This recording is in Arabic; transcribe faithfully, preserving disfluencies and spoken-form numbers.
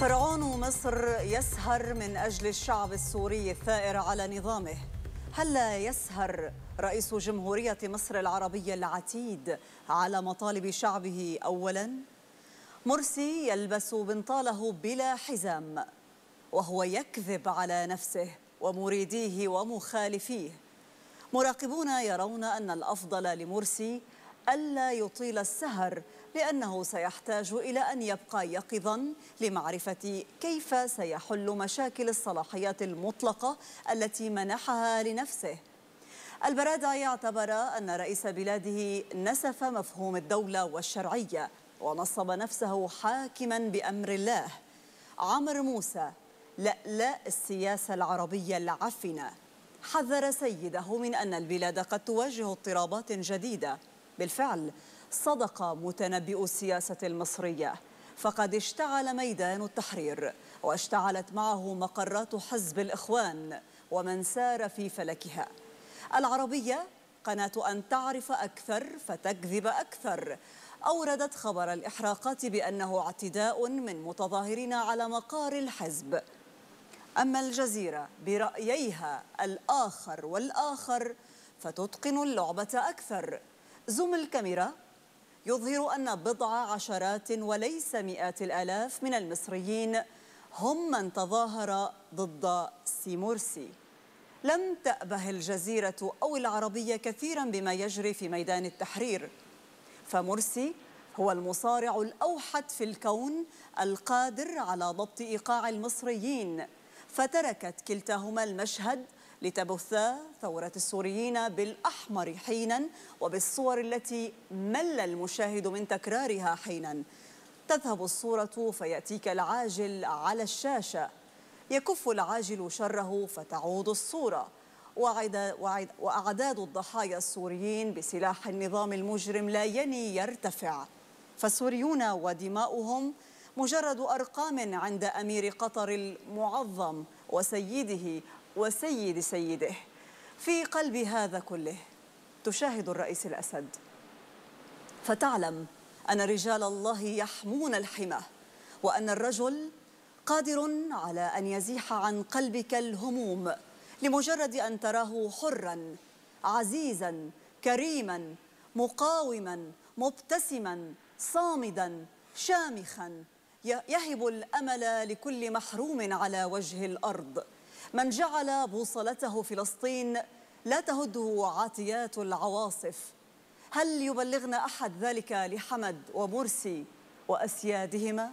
فرعون مصر يسهر من أجل الشعب السوري الثائر على نظامه. هلا يسهر رئيس جمهورية مصر العربية العتيد على مطالب شعبه أولا؟ مرسي يلبس بنطاله بلا حزام وهو يكذب على نفسه ومريديه ومخالفيه. مراقبون يرون أن الأفضل لمرسي ألا يطيل السهر لأنه سيحتاج إلى أن يبقى يقظا لمعرفة كيف سيحل مشاكل الصلاحيات المطلقة التي منحها لنفسه. البرادع يعتبر أن رئيس بلاده نسف مفهوم الدولة والشرعية ونصب نفسه حاكما بأمر الله. عمرو موسى لألأ السياسة العربية العفنة، حذر سيده من أن البلاد قد تواجه اضطرابات جديدة. بالفعل صدق متنبئ السياسة المصرية، فقد اشتعل ميدان التحرير واشتعلت معه مقرات حزب الإخوان ومن سار في فلكها. العربية قناة أن تعرف أكثر فتكذب أكثر أوردت خبر الإحراقات بأنه اعتداء من متظاهرين على مقار الحزب. أما الجزيرة برأييها الآخر والآخر فتتقن اللعبة أكثر. زوم الكاميرا يظهر أن بضع عشرات وليس مئات الآلاف من المصريين هم من تظاهر ضد سي مرسي. لم تأبه الجزيرة أو العربية كثيرا بما يجري في ميدان التحرير، فمرسي هو المصارع الأوحد في الكون القادر على ضبط إيقاع المصريين، فتركت كلتاهما المشهد لتبثا ثورة السوريين بالأحمر حينا وبالصور التي مل المشاهد من تكرارها حينا. تذهب الصورة فيأتيك العاجل على الشاشة، يكف العاجل شره فتعود الصورة. وأعداد الضحايا السوريين بسلاح النظام المجرم لا يني يرتفع، فالسوريون ودماؤهم مجرد أرقام عند أمير قطر المعظم وسيده وسيد سيده. في قلب هذا كله تشاهد الرئيس الأسد، فتعلم أن رجال الله يحمون الحمى، وأن الرجل قادر على أن يزيح عن قلبك الهموم لمجرد أن تراه حراً عزيزاً كريماً مقاوماً مبتسماً صامداً شامخاً، يهب الأمل لكل محروم على وجه الأرض. من جعل بوصلته فلسطين لا تهده عاطيات العواصف. هل يبلغنا أحد ذلك لحمد ومرسي وأسيادهما؟